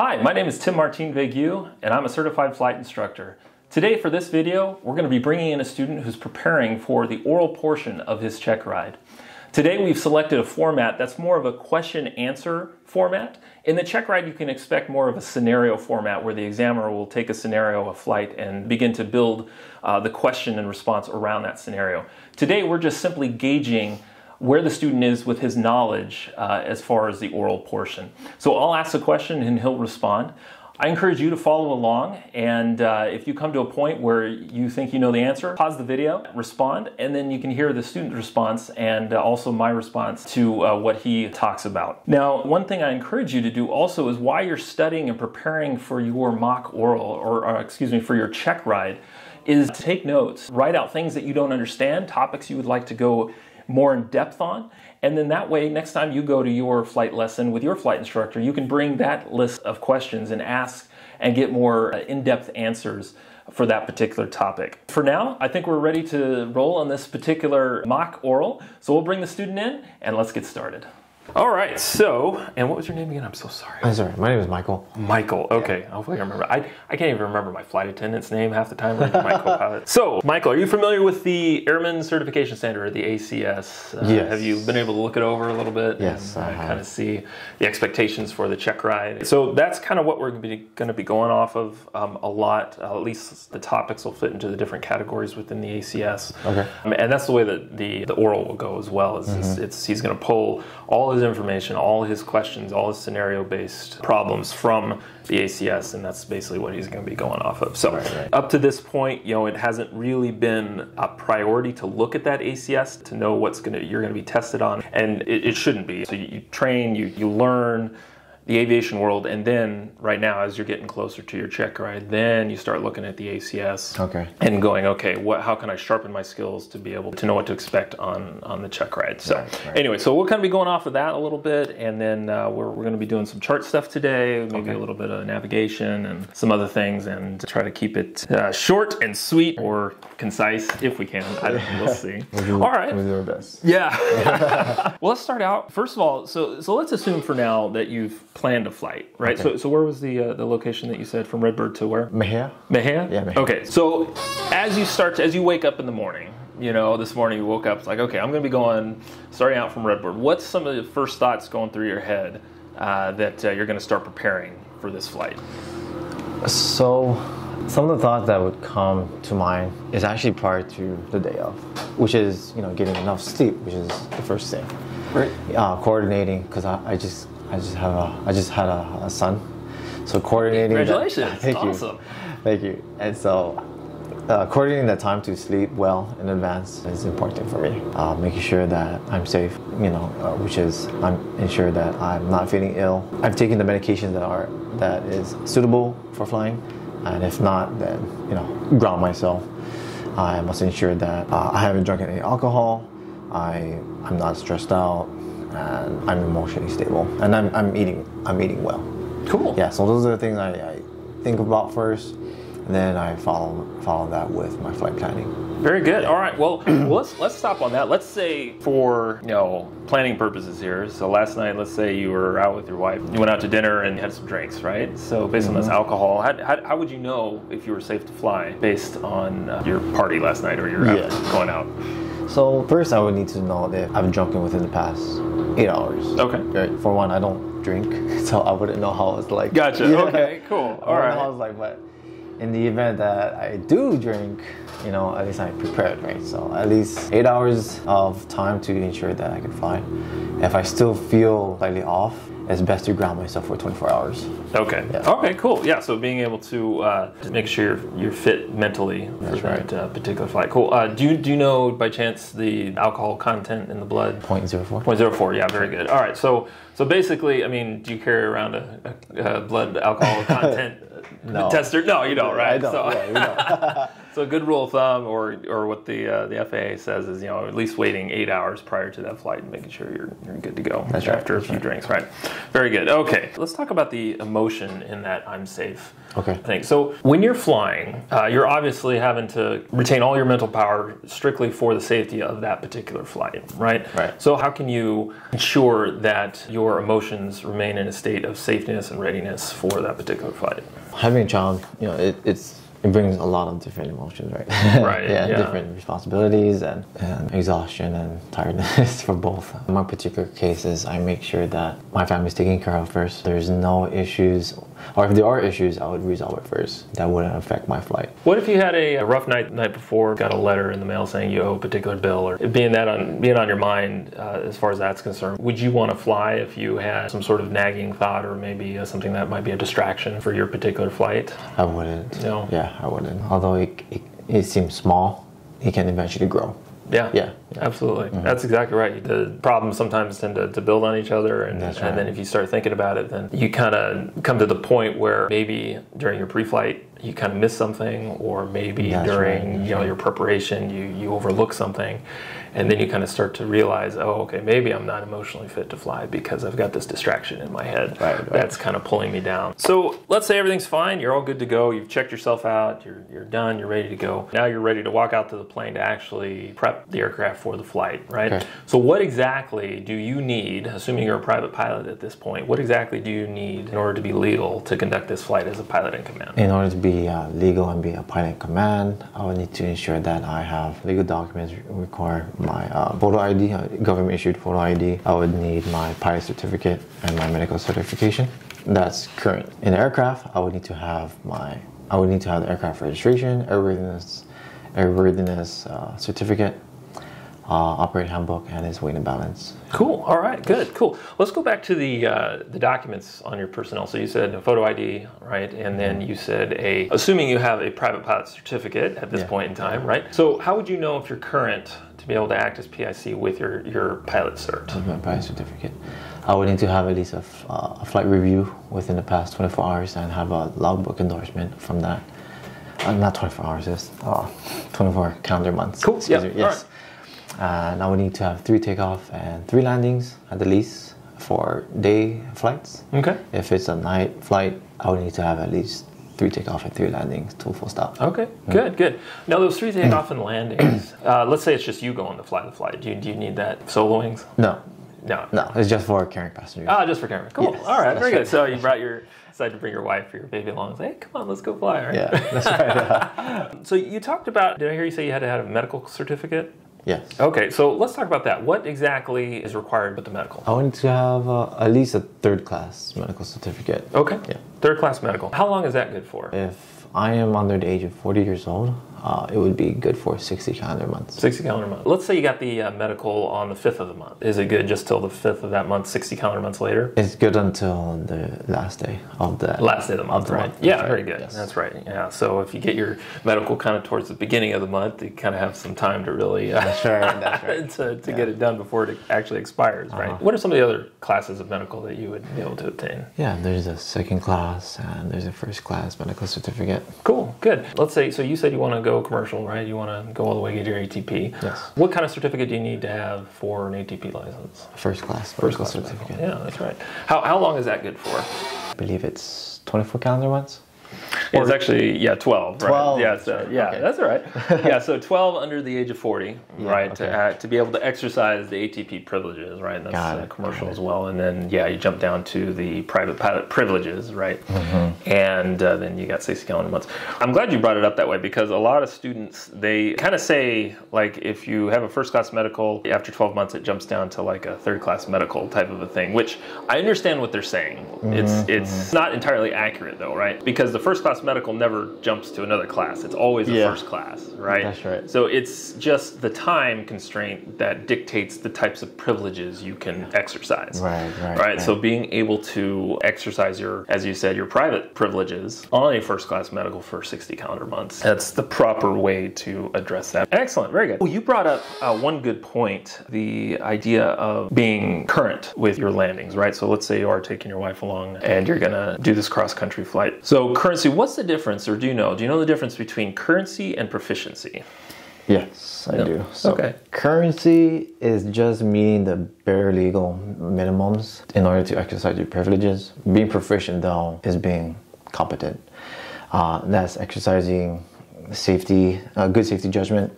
Hi, my name is Tim Martin Vegue, and I'm a certified flight instructor. Today for this video, we're going to be bringing in a student who's preparing for the oral portion of his check ride. Today we've selected a format that's more of a question-answer format. In the check ride, you can expect more of a scenario format where the examiner will take a scenario of flight and begin to build the question and response around that scenario. Today we're just simply gauging where the student is with his knowledge as far as the oral portion. So I'll ask a question and he'll respond. I encourage you to follow along, and if you come to a point where you think you know the answer, pause the video, respond, and then you can hear the student's response and also my response to what he talks about. Now, one thing I encourage you to do also is while you're studying and preparing for your mock oral, or excuse me, for your check ride, is take notes. Write out things that you don't understand, topics you would like to go more in depth on, and then that way next time you go to your flight lesson with your flight instructor, you can bring that list of questions and ask and get more in-depth answers for that particular topic. For now, I think we're ready to roll on this particular mock oral, so we'll bring the student in and let's get started. All right, so, and what was your name again? I'm so sorry. I'm sorry, my name is Michael. Michael, okay, hopefully I remember. I can't even remember my flight attendant's name half the time, like my co-pilot. So, Michael, are you familiar with the Airman Certification Standard, or the ACS? Yes. Have you been able to look it over a little bit? Yes, I have. Kind of see the expectations for the check ride. So that's kind of what we're gonna be going off of a lot, at least the topics will fit into the different categories within the ACS. Okay. And that's the way that the oral will go as well, is he's gonna pull all his information, all his questions, all his scenario-based problems from the ACS, and that's basically what he's going to be going off of. So up to this point, you know, it hasn't really been a priority to look at that ACS to know what's going to you're going to be tested on, and it shouldn't be. So you train, you learn the aviation world, and then right now, as you're getting closer to your check ride, then you start looking at the ACS and going, okay, how can I sharpen my skills to be able to know what to expect on the check ride? So anyway, so we'll kind of be going off of that a little bit, and then we're going to be doing some chart stuff today, maybe a little bit of navigation and some other things, and try to keep it short and sweet or concise if we can. I don't know, we'll see. All right. We'll do our best. Yeah. Well, let's start out. First of all, so let's assume for now that you've planned a flight, right? Okay. So where was the location that you said from Redbird to where? Mexia. Mexia? Yeah, Mexia. Okay, so as you wake up in the morning, you know, this morning you woke up, it's like, okay, I'm going to be starting out from Redbird. What's some of the first thoughts going through your head that you're going to start preparing for this flight? So some of the thoughts that would come to mind is actually prior to the day of, which is, you know, getting enough sleep, which is the first thing. Right. Coordinating, because I just had a son, so coordinating. Congratulations! Thank you. Awesome. Thank you. And so, coordinating the time to sleep well in advance is important for me. Making sure that I'm safe, you know, which is I'm ensure that I'm not feeling ill. I've taken the medications that is suitable for flying, and if not, then you know, ground myself. I must ensure that I haven't drunk any alcohol. I'm not stressed out, and I'm emotionally stable, and I'm eating well. Cool. Yeah. So those are the things I think about first, and then I follow that with my flight planning. Very good. All right. Well, let's stop on that. Let's say for, you know, planning purposes here. So last night, let's say you were out with your wife. You went out to dinner and had some drinks, right? So based on this alcohol, how would you know if you were safe to fly based on your party last night or your going out? So first, I would need to know that I've drunken within the past 8 hours. Okay. Right? For one, I don't drink, so I wouldn't know how it's like. Gotcha. Yeah. Okay. Cool. All right. I was like, but in the event that I do drink, you know, at least I'm prepared, right? So at least 8 hours of time to ensure that I can fly. If I still feel slightly off, it's best to ground myself for 24 hours. Okay. Yeah. Okay, cool. Yeah, so being able to make sure you're fit mentally for that particular flight. Cool. Do you know, by chance, the alcohol content in the blood? 0.04. 0.04, yeah, very good. All right, so basically, I mean, do you carry around a blood alcohol content tester? No, you don't, right? I don't. So, yeah, you don't. So a good rule of thumb, or what the FAA says is, you know, at least waiting 8 hours prior to that flight and making sure you're good to go. That's right. After a few drinks, right? Very good. Okay, let's talk about the emotion in that I'm safe. Okay. Thing. So when you're flying, you're obviously having to retain all your mental power strictly for the safety of that particular flight, right? Right. So how can you ensure that your emotions remain in a state of safeness and readiness for that particular flight? Having a child, you know, it brings a lot of different emotions, right? Right. Yeah, different responsibilities and exhaustion and tiredness for both. In my particular cases, I make sure that my family's taken care of first. There's no issues, or if there are issues, I would resolve it first. That wouldn't affect my flight. What if you had a rough night the night before, got a letter in the mail saying you owe a particular bill, or being on your mind as far as that's concerned? Would you want to fly if you had some sort of nagging thought, or maybe something that might be a distraction for your particular flight? I wouldn't. No. Yeah. I wouldn't. Although it seems small, it can eventually grow. Yeah, yeah, yeah. Absolutely. Mm-hmm. That's exactly right. The problems sometimes tend to build on each other, and then if you start thinking about it, then you kind of come to the point where maybe during your pre-flight you kind of miss something, or maybe during your preparation you overlook something, and then you kind of start to realize, oh, okay, maybe I'm not emotionally fit to fly because I've got this distraction in my head. Right. That's kind of pulling me down. So let's say everything's fine, you're all good to go, you've checked yourself out, you're done, you're ready to go. Now you're ready to walk out to the plane to actually prep the aircraft for the flight, right? Okay. So what exactly do you need, assuming you're a private pilot at this point, what exactly do you need in order to be legal to conduct this flight as a pilot in command? In order to be legal and be a pilot in command, I would need to ensure that I have legal documents require my photo ID, government issued photo ID. I would need my pilot certificate and my medical certification. That's current. In the aircraft, I would need to have the aircraft registration, airworthiness certificate, operator handbook, and his weight and balance. Cool. All right. Good. Cool. Let's go back to the documents on your personnel. So you said a photo ID, right? And then you said assuming you have a private pilot certificate at this point in time, right? So how would you know if you're current to be able to act as PIC with your pilot cert? My pilot certificate. I would need to have at least a flight review within the past 24 hours and have a logbook endorsement from that. Not 24 hours, it's 24 calendar months. Cool. Yeah. Yes. And I would need to have 3 takeoff and 3 landings at the least for day flights. Okay. If it's a night flight, I would need to have at least 3 takeoff and 3 landings to a full stop. Okay, good. Now those 3 takeoff and landings, let's say it's just you going to fly the flight. Do you need that soloing? No, it's just for carrying passengers. Ah, just for carrying. Cool. Yes, all right, very good. So you brought your... decided to bring your wife or your baby along and say, hey, come on, let's go fly, right? Yeah, that's right. So you talked about, did I hear you say you had to have a medical certificate? Yes. Okay, so let's talk about that. What exactly is required with the medical? I wanted to have at least a 3rd class medical certificate. Okay. Yeah. 3rd class medical. How long is that good for? If I am under the age of 40 years old, it would be good for 60 calendar months. 60 calendar months. Let's say you got the medical on the 5th of the month. Is it good just till the 5th of that month, 60 calendar months later? It's good until the last day of the... last day of the month, right? Yeah, very good. Yes. That's right. Yeah. So if you get your medical kind of towards the beginning of the month, you kind of have some time to really... That's right. to get it done before it actually expires, right? What are some of the other classes of medical that you would be able to obtain? Yeah, there's a 2nd class and there's a 1st class medical certificate. Cool. Good. Let's say, so you said you want to go commercial, right? You want to go all the way, get your ATP. Yes. What kind of certificate do you need to have for an ATP license? 1st class. 1st class certificate. Yeah, that's right. How long is that good for? I believe it's 24 calendar months. It's actually, 12, right? 12. Yeah, so, okay. That's all right. Yeah, so 12 under the age of 40, right? Okay. To be able to exercise the ATP privileges, right? That's commercial as well. And then, you jump down to the private pilot privileges, right? Mm-hmm. And then you got 60 calendar months. I'm glad you brought it up that way because a lot of students, they kind of say, like, if you have a 1st class medical, after 12 months, it jumps down to like a 3rd class medical type of a thing, which I understand what they're saying. Mm-hmm. It's not entirely accurate though, right? Because the 1st class medical never jumps to another class. It's always a 1st class, right? That's right. So it's just the time constraint that dictates the types of privileges you can exercise. Right. So being able to exercise your, as you said, your private privileges on a 1st class medical for 60 calendar months, that's the proper way to address that. Excellent. Very good. Well, you brought up one good point, the idea of being current with your landings, right? So let's say you are taking your wife along and you're going to do this cross-country flight. So currency, what What's the difference, or do you know? Do you know the difference between currency and proficiency? Yes, I do. So okay. Currency is just meeting the bare legal minimums in order to exercise your privileges. Being proficient, though, is being competent. That's exercising safety, good safety judgment,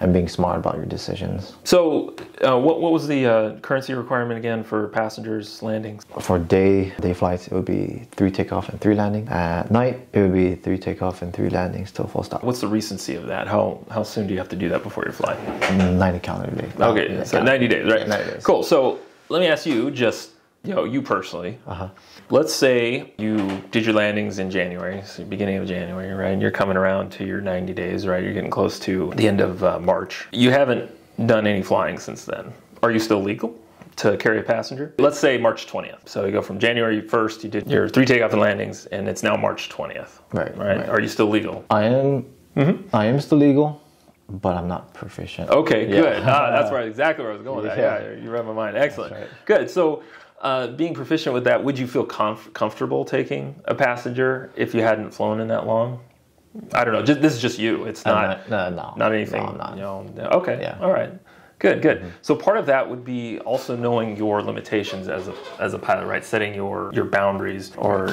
and being smart about your decisions. So what was the currency requirement again for passengers' landings? For day flights, it would be 3 takeoff and 3 landings. At night, it would be 3 takeoff and 3 landings till full stop. What's the recency of that? How soon do you have to do that before your flight? 90 calendar days. Okay, so 90 days, right? Yeah, 90 days. Cool, so let me ask you, just you personally, let's say you did your landings in January, so beginning of January, right? And you're coming around to your 90 days, right? You're getting close to the end of March. You haven't done any flying since then. Are you still legal to carry a passenger? Let's say March 20th. So you go from January 1st, you did your 3 takeoff and landings, and it's now March 20th. Right. Are you still legal? I am still legal, but I'm not proficient. Okay, good. That's right, exactly where I was going with that. Yeah, you read my mind. Excellent. Right. Good. So being proficient with that, would you feel comfortable taking a passenger if you hadn't flown in that long? I don't know. This is just you. It's not not anything. No, I'm not. Okay. Yeah. All right. Good. Mm-hmm. So part of that would be also knowing your limitations as a pilot, right? Setting your boundaries or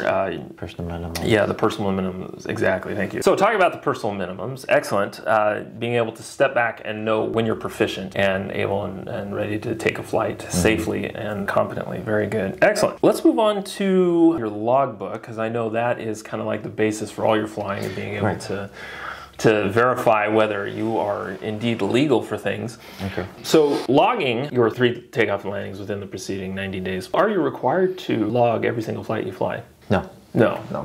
personal minimums. Yeah, the personal minimums. Exactly. Thank you. So talking about the personal minimums, excellent. Being able to step back and know when you're proficient and able and ready to take a flight safely and competently. Very good. Excellent. Let's move on to your logbook, because I know that is kind of like the basis for all your flying and being able to verify whether you are indeed legal for things. Okay. So logging your 3 takeoff and landings within the preceding 90 days, are you required to log every single flight you fly? No.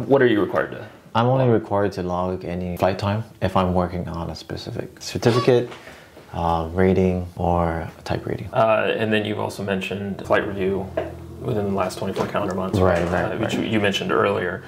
What are you required to? I'm only required to log any flight time if I'm working on a specific certificate, rating, or type rating. And then you've also mentioned flight review within the last 24 calendar months, which you mentioned earlier,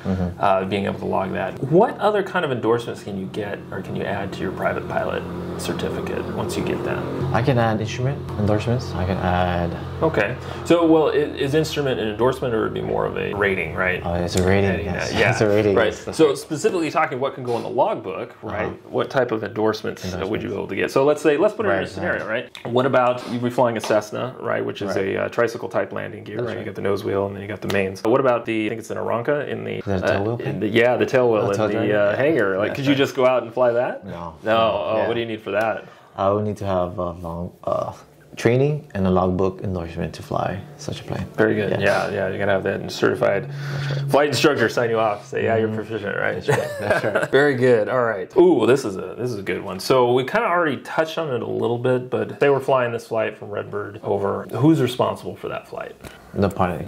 being able to log that. What other kind of endorsements can you get or can you add to your private pilot certificate once you get that? I can add instrument endorsements. I can add... Okay. So, well, is instrument an endorsement or would it be more of a rating, right? It's a rating, yes. Yeah. It's a rating. Right. So, specifically talking what can go in the logbook, right? What type of endorsements would you be able to get? So, let's say, let's put it in a scenario, right? What about you be flying a Cessna, right? Which is a tricycle type landing gear, right? You got the nose wheel and then you got the mains. What about the, I think it's an Aeronca in the tail wheel? The tail wheel and the hanger. Like, could you just go out and fly that? No. Oh, yeah. What do you need for that? I would need to have a long training and a logbook endorsement to fly such a plane. Very good. Yeah. You're gonna have that certified flight instructor sign you off. Say, yeah, you're proficient, right? That's right. Very good. All right. Ooh, this is a good one. So we kind of already touched on it a little bit, but they were flying this flight from Redbird over. Who's responsible for that flight? The pilot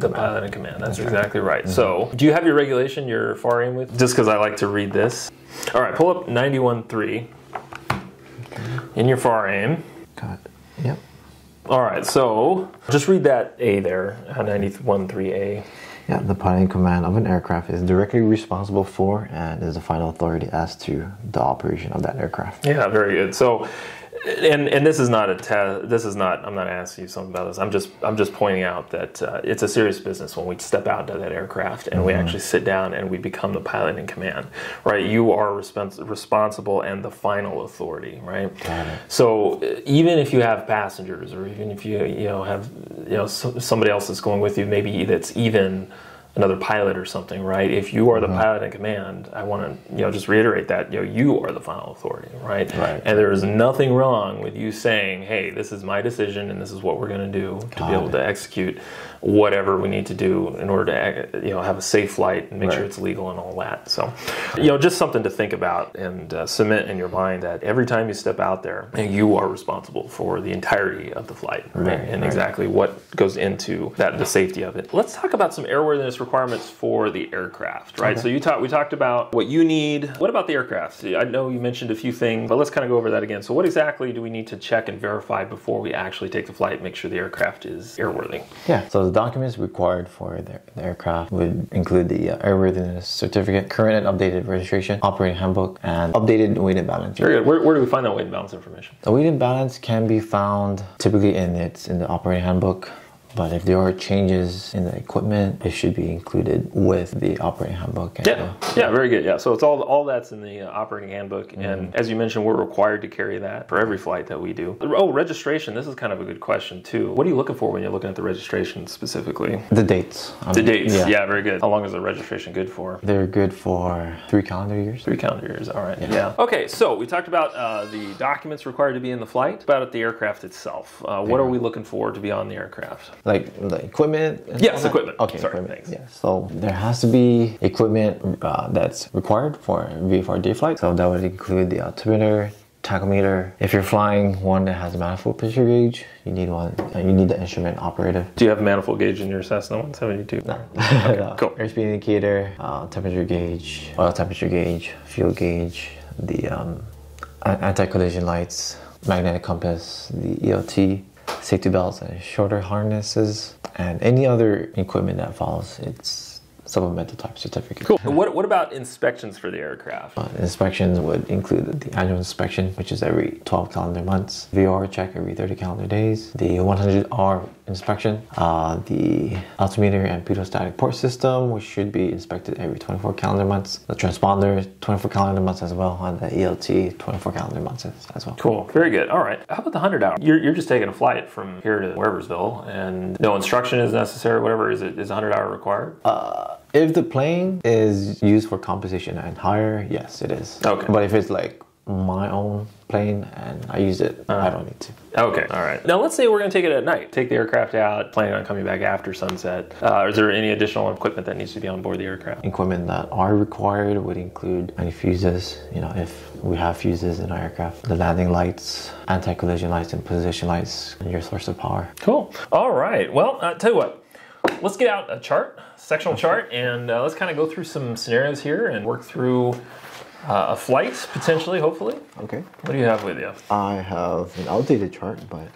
in command. That's exactly right. So, do you have your regulation you're FARing with? Just because I like to read this. All right, pull up 91.3 in your FAR aim. Got it. Yep. All right, so just read that A there, 91.3A. Yeah, the pilot in command of an aircraft is directly responsible for and is the final authority as to the operation of that aircraft. Yeah, very good. So, and this is not a test. This is not. I'm not asking you something about this. I'm just pointing out that it's a serious business when we step out to that aircraft and we actually sit down and we become the pilot in command, right? You are responsible and the final authority, right? Got it. So even if you have passengers, or even if you have somebody else that's going with you, maybe that's even another pilot or something, right? If you are the pilot in command, I want to just reiterate that you are the final authority, right? And there is nothing wrong with you saying, hey, this is my decision and this is what we're going to do to be able to execute whatever we need to do in order to have a safe flight and make sure it's legal and all that. So just something to think about and cement in your mind that every time you step out there, you are responsible for the entirety of the flight and exactly what goes into that, the safety of it. Let's talk about some airworthiness requirements for the aircraft, right? So we talked about what you need. What about the aircraft? I know you mentioned a few things, but let's kind of go over that again. So what exactly do we need to check and verify before we actually take the flight, make sure the aircraft is airworthy? Yeah, so the documents required for the aircraft would include the airworthiness certificate, current and updated registration, operating handbook, and updated weight and balance. Very good. Where do we find that weight and balance information? The weight and balance can be found typically in the operating handbook. But if there are changes in the equipment, it should be included with the operating handbook. Yeah, yeah, very good. Yeah, so it's all that's in the operating handbook. Mm-hmm. And as you mentioned, we're required to carry that for every flight that we do. Oh, registration. This is kind of a good question too. What are you looking for when you're looking at the registration specifically? The dates. The dates. Yeah. Yeah, very good. How long is the registration good for? They're good for 3 calendar years. 3 calendar years. All right. Yeah. Yeah. Okay. So we talked about the documents required to be in the flight. About the aircraft itself. What are we looking for to be on the aircraft? Like the equipment? Yes, equipment. Okay, sorry, equipment. Thanks. Yeah. So there has to be equipment that's required for VFR day flight. So that would include the altimeter, tachometer. If you're flying one that has a manifold pressure gauge, you need one. You need the instrument operator. Do you have a manifold gauge in your Cessna 172? No. Okay, no. Cool. Airspeed indicator, temperature gauge, oil temperature gauge, fuel gauge, the anti-collision lights, magnetic compass, the ELT, safety belts and shoulder harnesses, and any other equipment that follows its supplemental type certificate. Cool. What about inspections for the aircraft? Inspections would include the annual inspection, which is every 12 calendar months, VOR check every 30 calendar days, the 100R inspection, the altimeter and pedostatic port system, which should be inspected every 24 calendar months, the transponder 24 calendar months as well, and the ELT 24 calendar months as well. Cool, very good. All right, how about the 100 hour? You're just taking a flight from here to Weaversville and no instruction is necessary, whatever. Is 100 hour required? If the plane is used for compensation and higher, yes, it is. Okay. But if it's like my own plane and I use it, I don't need to. Okay, all right. Now let's say we're gonna take it at night. Take the aircraft out, planning on coming back after sunset. Is there any additional equipment that needs to be on board the aircraft? Equipment that are required would include any fuses, you know, if we have fuses in our aircraft, the landing lights, anti-collision lights and position lights, and your source of power. Cool, all right. Well, tell you what, let's get out a chart, sectional chart, and let's kind of go through some scenarios here and work through a flight, potentially, hopefully. Okay. What do you have with you? I have an outdated chart, but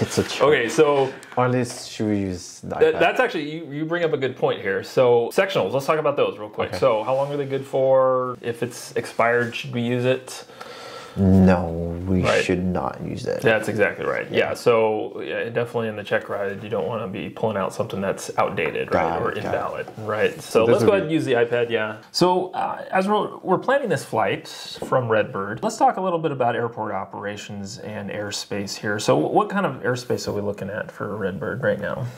it's a chart. Okay, so... Or at least should we use the iPad? That's actually, you bring up a good point here. So, sectionals, let's talk about those real quick. Okay. So, how long are they good for? If it's expired, should we use it? No, we should not use that. That's exactly right. Yeah, so yeah, definitely in the check ride, you don't want to be pulling out something that's outdated, right, or invalid, right? So let's go ahead and use the iPad, yeah. So as we're planning this flight from Redbird, let's talk a little bit about airport operations and airspace here. So what kind of airspace are we looking at for Redbird right now?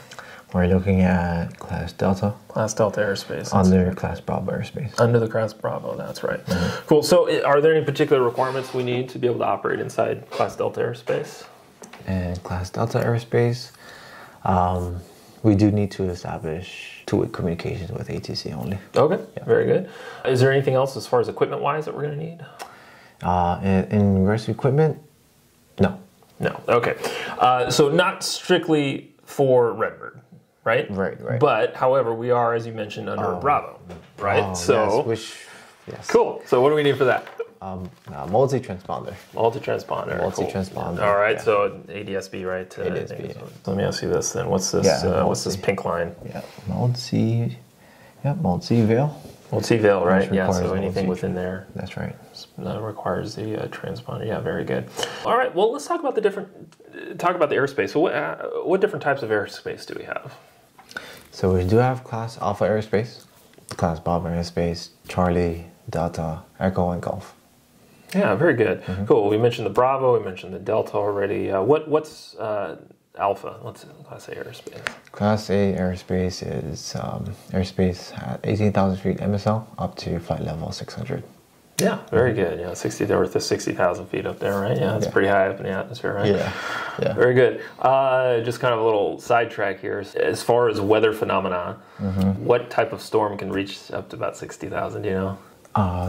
We're looking at Class Delta. Class Delta airspace. Under Class Bravo airspace. Under the Class Bravo, that's right. Mm-hmm. Cool, so are there any particular requirements we need to be able to operate inside Class Delta airspace? And Class Delta airspace, we do need to establish two-way communications with ATC only. Okay, yeah. Very good. Is there anything else as far as equipment-wise that we're gonna need? In regards to equipment, no. No, okay. So not strictly for Redbird. Right? Right, right. But, however, we are, as you mentioned, under Bravo, right? Oh, so, yes, yes. Cool. So what do we need for that? Multi-transponder. Multi-transponder. Multi-transponder. Cool. All right, yeah. So ADS-B, right? ADS-B. Yeah. Let me ask you this then. What's this, what's this pink line? Yeah, multi-veil. Multi-veil, right? Yeah, so anything within there. That's right. That requires the transponder. Yeah, very good. All right, well, let's talk about the airspace. So what different types of airspace do we have? So we do have Class Alpha airspace, Class Bravo airspace, Charlie, Delta, Echo, and Golf. Yeah, very good. Mm-hmm. Cool. We mentioned the Bravo. We mentioned the Delta already. What's Alpha? What's Class A airspace? Class A airspace is airspace at 18,000 feet MSL up to flight level 600. Yeah, very good. Yeah, 60,000 feet up there, right? Yeah, that's pretty high up in the atmosphere, right? Yeah, yeah. Very good. Just kind of a little sidetrack here. As far as weather phenomena, what type of storm can reach up to about 60,000? You know,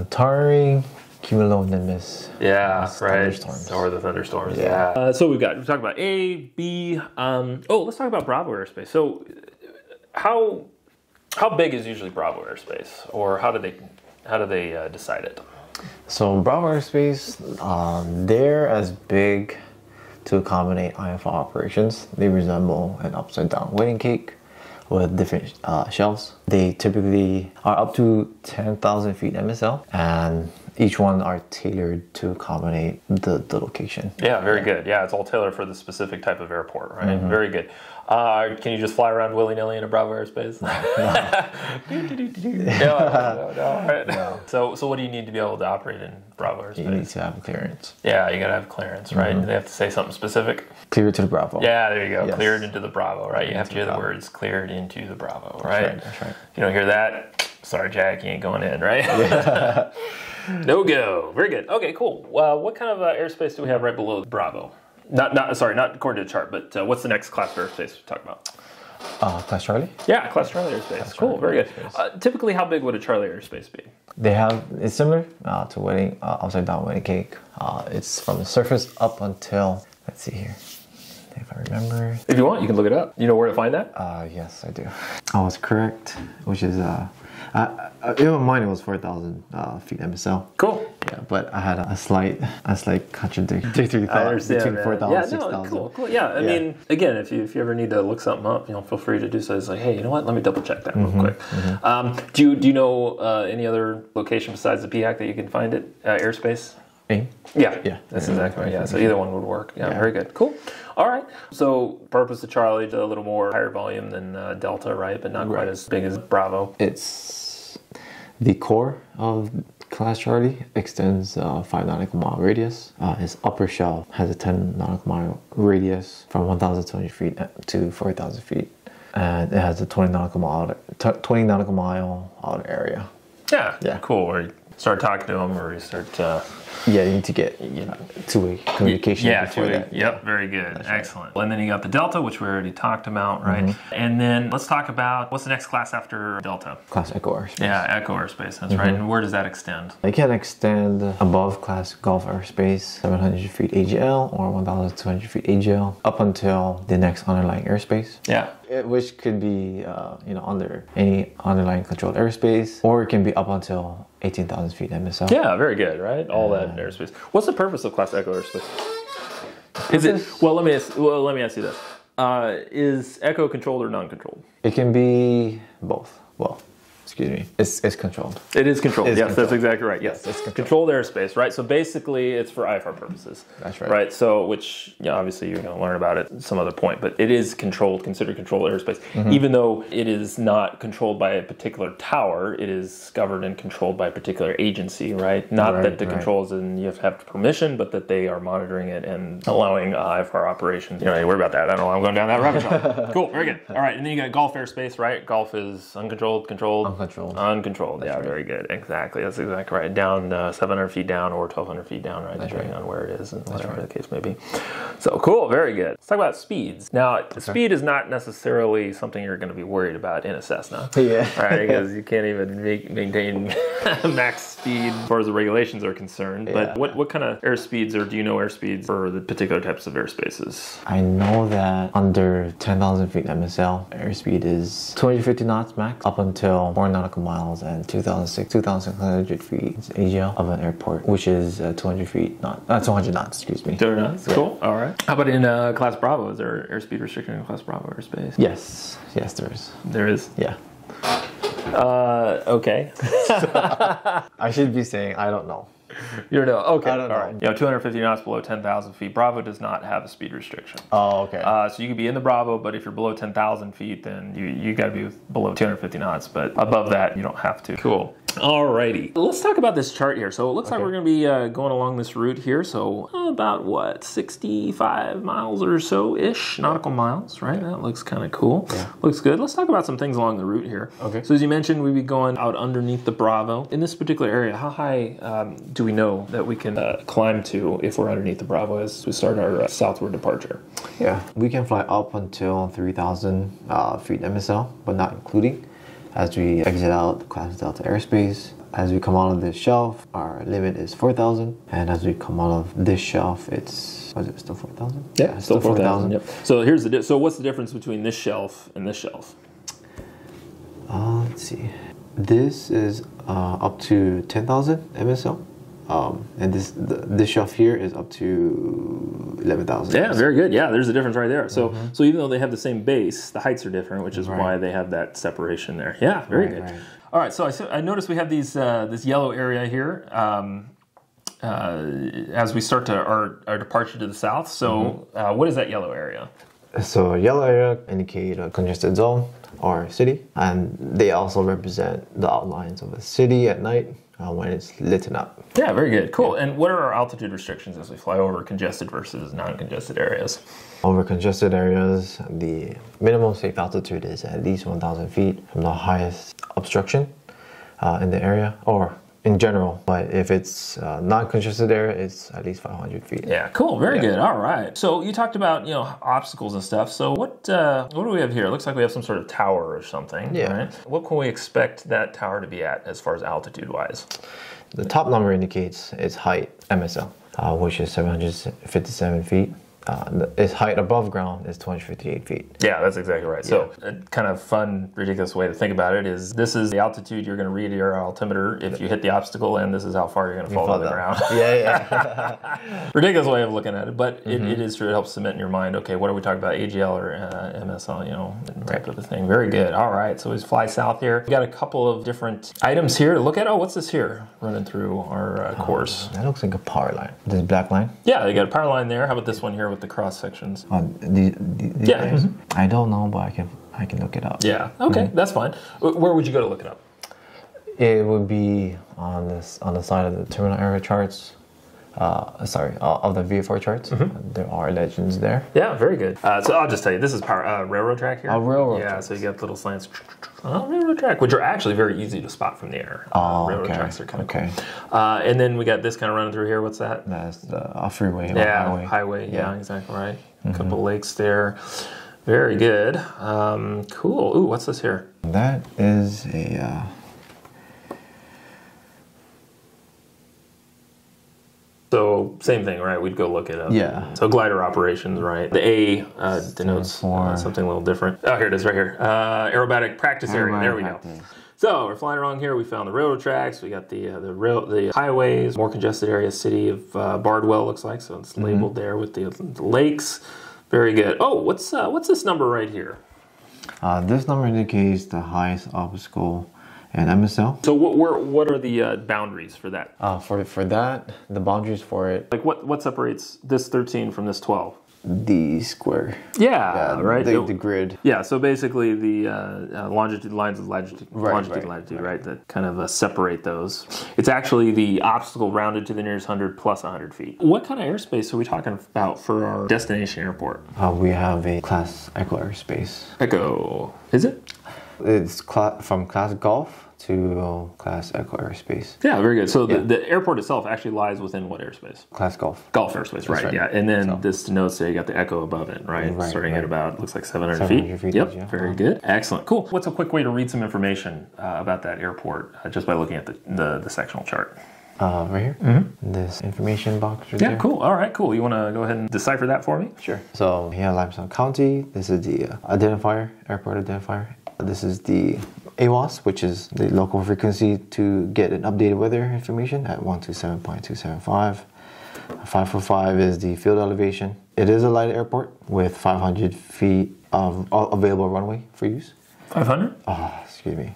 towering, cumulonimbus. Yeah, right. Thunderstorms. Or the thunderstorms. Yeah. So we talked about A, B. Oh, let's talk about Bravo airspace. So, how big is usually Bravo airspace, or how do they decide it? So Bravo airspace, they're as big to accommodate IFR operations. They resemble an upside down wedding cake with different shelves. They typically are up to 10,000 feet MSL and each one are tailored to accommodate the location. Yeah, very good. Yeah, it's all tailored for the specific type of airport, right? Mm-hmm. Very good. Can you just fly around willy-nilly in a Bravo airspace? No. So what do you need to be able to operate in Bravo airspace? You need to have clearance. Yeah, you got to have clearance, right? Mm-hmm. Do they have to say something specific? Cleared to the Bravo. Yeah, there you go. Yes. Cleared into the Bravo, right? You have to hear the words cleared into the Bravo, right? That's right, that's right. If you don't hear that, sorry, Jack, you ain't going in, right? Yeah. No go. Very good. Okay, cool. What kind of airspace do we have right below Bravo? Not according to the chart, but what's the next class of airspace we talk about? Class Charlie? Yeah, Class Charlie airspace. Class cool, Charlie very good. Typically, how big would a Charlie airspace be? It's similar to Wedding, upside down Wedding Cake. It's from the surface up until, let's see here, if I remember. If you want, you can look it up. You know where to find that? Yes, I do. I was correct, which is, even mine, it was 4,000 feet MSL. Cool. Yeah, but I had a slight contradictory thought between 4,000 and 6,000. Yeah, cool. Yeah, I mean, again, if you ever need to look something up, you know, feel free to do so. It's like, hey, you know what? Let me double check that real quick. Mm-hmm. Do you know any other location besides the PIC that you can find it airspace? Yeah, that's exactly right. Yeah, so either one would work. Yeah, very good. Cool. All right. So purpose of Charlie, a little more higher volume than Delta, right? But not quite as big as Bravo. It's the core of Class Charlie extends 5 nautical mile radius. Its upper shell has a 10 nautical mile radius from 1,200 feet to 4,000 feet. And it has a 20 nautical mile outer area. Yeah. Cool. Or start talking to them, or you start you need to get two-way communication. Yeah, two-way. Yep, very good. That's excellent. Right. And then you got the Delta, which we already talked about, right? Mm-hmm. And then let's talk about what's the next class after Delta? Class Echo airspace. Yeah, Echo airspace. That's right. And where does that extend? It can extend above Class Golf airspace, 700 feet AGL or 1,200 feet AGL, up until the next underlying airspace. Yeah. Which could be under any underlying controlled airspace, or it can be up until 18,000 feet MSL. Yeah, very good, right? All that airspace. What's the purpose of Class Echo airspace? Is it let me ask you this: is Echo controlled or non-controlled? It can be both. Well, excuse me. It's controlled. It is controlled. That's exactly right. Yes, it's controlled airspace, right? So basically, it's for IFR purposes. That's right. Right. So, which obviously you're going to learn about it at some other point, but it is considered controlled airspace, even though it is not controlled by a particular tower. It is governed and controlled by a particular agency, right? Not that the controls and you have permission, but that they are monitoring it and allowing IFR operations. You don't need to worry about that. I don't know. I'm going down that rabbit hole. Cool. Very good. All right. And then you got Golf airspace, right? Golf is uncontrolled, controlled. Uncontrolled. That's very good. Exactly. That's exactly right. Down 700 feet down or 1,200 feet down, right? Depending on where it is and whatever the case may be. So cool. Very good. Let's talk about speeds. Now, speed is not necessarily something you're going to be worried about in a Cessna. Yeah. Right? Because you can't even maintain max speed as far as the regulations are concerned. But what kind of airspeeds or do you know airspeeds for the particular types of airspaces? I know that under 10,000 feet MSL, airspeed is 250 knots max up until 400 nautical miles and 2,600 feet AGL of an airport, which is 200 knots, excuse me. 200 knots, cool, all right. How about in Class Bravo? Is there airspeed restriction in Class Bravo airspace? Yes, there is. There is? Yeah. Okay. I should be saying, I don't know. You don't know. Okay. I don't know. All right. 250 knots below 10,000 feet. Bravo does not have a speed restriction. Oh, okay. So you could be in the Bravo, but if you're below 10,000 feet, then you got to be below 250 knots. But above that, you don't have to. Cool. Alrighty. Let's talk about this chart here. So it looks like we're going to be going along this route here. So about 65 miles or so-ish nautical miles, right? That looks kind of cool. Yeah. Looks good. Let's talk about some things along the route here. Okay. So as you mentioned, we'd be going out underneath the Bravo. In this particular area, how high do we know that we can climb to if we're underneath the Bravo as we start our southward departure? Yeah. We can fly up until 3,000 feet MSL, but not including. As we exit out Class Delta airspace, as we come out of this shelf, our limit is 4,000. And as we come out of this shelf, was it still 4,000? Yeah, still 4,000. Yep. So here's so what's the difference between this shelf and this shelf? Let's see. This is up to 10,000 MSL. And this shelf here is up to 11,000. Yeah, very good. Yeah, there's a difference right there. So so even though they have the same base, the heights are different, which is why they have that separation there. Yeah, very good. All right, so I noticed we have these this yellow area here as we start to our departure to the south. So what is that yellow area? So yellow area indicate a congested zone or city, and they also represent the outlines of a city at night when it's lit up. Yeah, very good, cool. Yeah. And what are our altitude restrictions as we fly over congested versus non-congested areas? Over congested areas, the minimum safe altitude is at least 1,000 feet from the highest obstruction in the area, or in general, but if it's non-congested area, it's at least 500 feet. Yeah, cool, very good. All right. So you talked about obstacles and stuff. So what do we have here? It looks like we have some sort of tower or something. Yeah. Right? What can we expect that tower to be at as far as altitude-wise? The top number indicates its height, MSL, which is 757 feet. Its height above ground is 258 feet. Yeah, that's exactly right. Yeah. So a kind of fun, ridiculous way to think about it is this is the altitude you're going to read your altimeter if you hit the obstacle, and this is how far you're going to fall to the ground. Yeah, yeah. Ridiculous way of looking at it, but it is true. It helps cement in your mind, okay, what are we talking about, AGL or MSL, type of a thing. Very good. All right, so we fly south here. We got a couple of different items here to look at. Oh, what's this here running through our course? That looks like a power line. This black line? Yeah, they got a power line there. How about this one here with the cross sections? I don't know, but I can look it up. Yeah. Okay, that's fine. Where would you go to look it up? It would be on this on the side of the terminal area charts. Of the VFR charts. There are legends there. Yeah, very good. So I'll just tell you, this is power, railroad track here. Railroad track. Yeah, so you got little slants. Railroad track, which are actually very easy to spot from the air. Railroad tracks are kind of cool. And then we got this kind of running through here. What's that? That's the freeway. Yeah, highway. Yeah, exactly right. A couple lakes there. Very good. Cool. Ooh, what's this here? That is a... So same thing, right? We'd go look it up. Yeah. So glider operations, right? The A denotes something a little different. Oh, here it is right here. Aerobatic practice area. There we go. So we're flying around here. We found the railroad tracks. We got the highways, more congested area, city of Bardwell looks like. So it's labeled there with the lakes. Very good. Oh, what's this number right here? This number indicates the highest obstacle. And MSL. So what are the boundaries for that? For that, the boundaries for it. Like what separates this 13 from this 12? The square. Yeah, right. The grid. Yeah, so basically the longitude lines of latitude, longitude and latitude, right? That kind of separate those. It's actually the obstacle rounded to the nearest 100 plus 100 feet. What kind of airspace are we talking about for our destination airport? We have a class Echo airspace. Echo, is it? It's from class Golf to class Echo airspace. Yeah, very good. So the airport itself actually lies within what airspace? Class Golf. Golf airspace, right? Yeah, and then this denotes that you got the Echo above it, right? Starting at about looks like 700 feet. Yep. Yeah. Very good. Excellent. Cool. What's a quick way to read some information about that airport just by looking at the sectional chart? Right here, this information box right there. Cool. All right, cool. You want to go ahead and decipher that for me? Sure. So here, Limestone County. This is the identifier, airport identifier. This is the AWOS, which is the local frequency to get an updated weather information at 127.275. 545 is the field elevation. It is a light airport with 500 feet of available runway for use. 500? Oh, excuse me.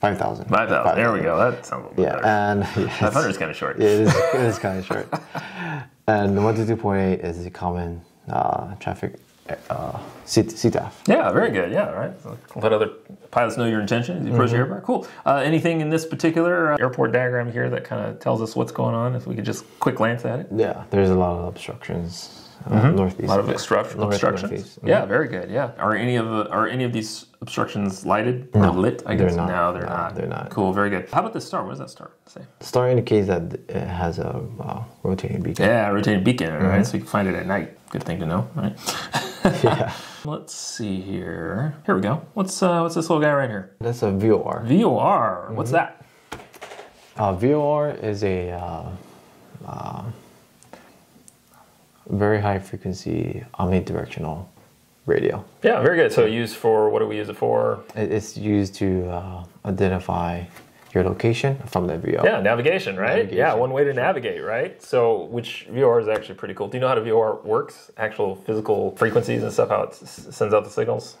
5,000. 5,000. There we go. That sounds a little better. And 500 is kind of short. It is kind of short. And 122.8 is the common traffic. CTAF. Yeah, very good. Yeah, right. So let other pilots know your intention as you approach your airport. Cool. Anything in this particular airport diagram here that kind of tells us what's going on? If we could just quick glance at it. Yeah, there's a lot of obstructions. Northeast. A lot of obstructions. Yeah, very good. Yeah. Are any of these obstructions lighted? No, lit? I guess no, they're not. They're not. Cool. Very good. How about the star? What does that star say? The star indicates that it has a rotating beacon. Yeah, rotating beacon. Right. So you can find it at night. Good thing to know. Right. Yeah. Let's see here. Here we go. What's this little guy right here? That's a VOR. VOR. What's that? VOR is a very high frequency omnidirectional radio. Yeah, very good. So used for, what do we use it for? It's used to identify your location from the VOR. Yeah, navigation, right? Navigation. Yeah, one way to navigate, right? So, which VOR is actually pretty cool. Do you know how the VOR works? Actual physical frequencies and stuff, how it sends out the signals?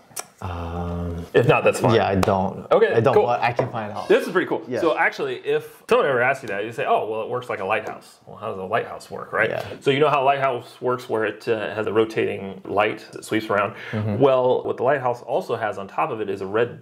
If not, that's fine. Yeah, I don't. Okay, I don't. Cool. I can find out. This is pretty cool. Yeah. So actually, if someone ever asks you that, you say, "Oh, well, it works like a lighthouse." Well, how does a lighthouse work, right? Yeah. So you know how a lighthouse works, where it has a rotating light that sweeps around. Mm-hmm. Well, what the lighthouse also has on top of it is a red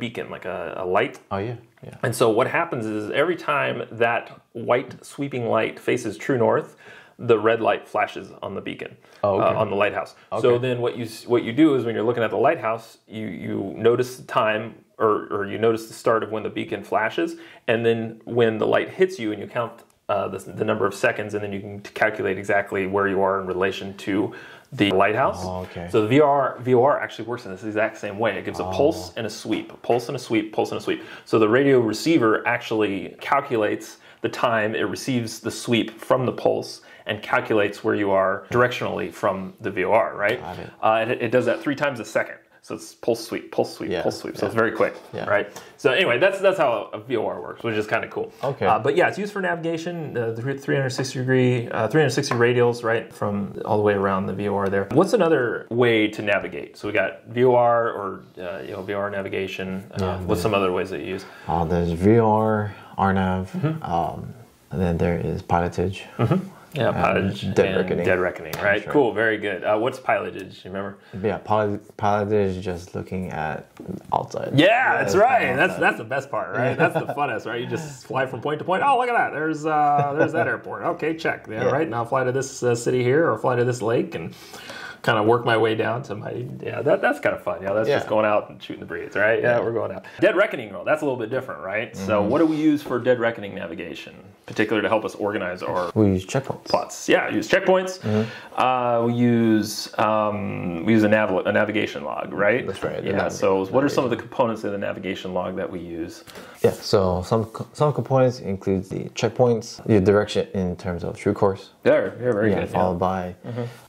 beacon, like a light. Oh yeah. Yeah. And so what happens is every time that white sweeping light faces true north, the red light flashes on the beacon, on the lighthouse. Okay. So then what you do is when you're looking at the lighthouse, you notice the time or you notice the start of when the beacon flashes, and then when the light hits you, and you count the number of seconds, and then you can calculate exactly where you are in relation to the lighthouse. Oh, okay. So the VOR actually works in this exact same way. It gives a pulse and a sweep, a pulse and a sweep, pulse and a sweep. So the radio receiver actually calculates the time it receives the sweep from the pulse and calculates where you are directionally from the VOR, right? Got it. It does that 3 times a second. So it's pulse, sweep, pulse, sweep, yeah, pulse, sweep. So yeah, it's very quick, yeah, right? So anyway, that's how a VOR works, which is kind of cool. Okay. But yeah, it's used for navigation, the 360 radials, right, from all the way around the VOR there. What's another way to navigate? So we got VOR or VOR navigation. What's some other ways that you use? There's VOR, RNAV, mm-hmm, and then there is pilotage. Mm-hmm. Yeah, pilotage, dead reckoning, right? Sure. Cool, very good. What's pilotage? You remember? Yeah, pilotage is just looking at outside. Yeah, that's right. That's the best part, right? That's the funnest, right? You just fly from point to point. Oh, look at that! There's that airport. Okay, check. Yeah, yeah. Right now, fly to this city here, or fly to this lake, and kind of work my way down to my, yeah, that's kind of fun. Yeah, that's just going out and shooting the breeze, right? Yeah, we're going out. Dead reckoning, though, that's a little bit different, right? Mm-hmm. So what do we use for dead reckoning navigation, particularly to help us organize our... We use checkpoints. Plots. Yeah, use checkpoints. Mm-hmm. We use a navigation log, right? That's right. Yeah, so what are some of the components of the navigation log that we use? Yeah, so some components include the checkpoints, your direction in terms of true course. Yeah, very good. Followed by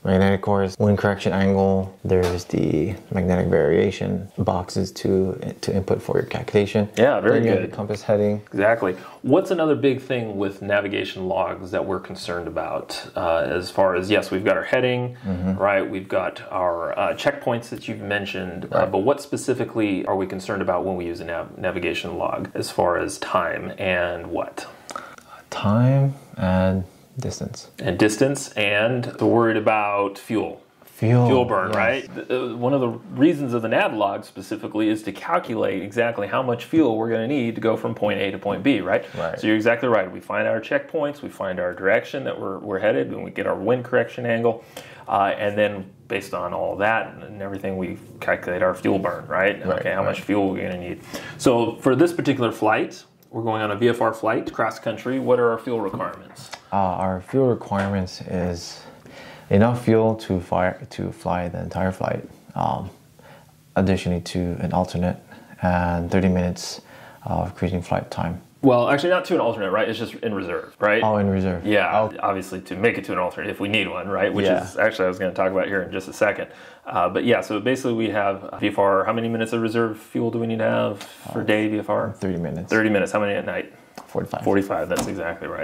magnetic course, wind correction angle, there's the magnetic variation boxes to input for your calculation. Yeah, very good. Then you have the compass heading. Exactly. What's another big thing with navigation logs that we're concerned about? As far as, yes, we've got our heading, mm-hmm, right? We've got our checkpoints that you've mentioned, right, but what specifically are we concerned about when we use a navigation log as far as time and what? Time and distance. And distance, and we're worried about fuel. Fuel burn, yes, right? One of the reasons of the nav log specifically is to calculate exactly how much fuel we're going to need to go from point A to point B, right? So you're exactly right. We find our checkpoints, we find our direction that we're headed, and we get our wind correction angle. And then based on all that and everything, we calculate our fuel burn, right? Okay, how much fuel we're going to need. So for this particular flight, we're going on a VFR flight, cross country. What are our fuel requirements? Our fuel requirements is enough fuel to fly the entire flight, additionally to an alternate, and 30 minutes of cruising flight time. Well, actually not to an alternate, right? It's just in reserve, right? Oh, in reserve. Yeah, obviously to make it to an alternate if we need one, right? Which is actually I was going to talk about here in just a second. But yeah, so basically we have VFR. How many minutes of reserve fuel do we need to have for day VFR? 30 minutes. 30 minutes. How many at night? 45. 45, that's exactly right.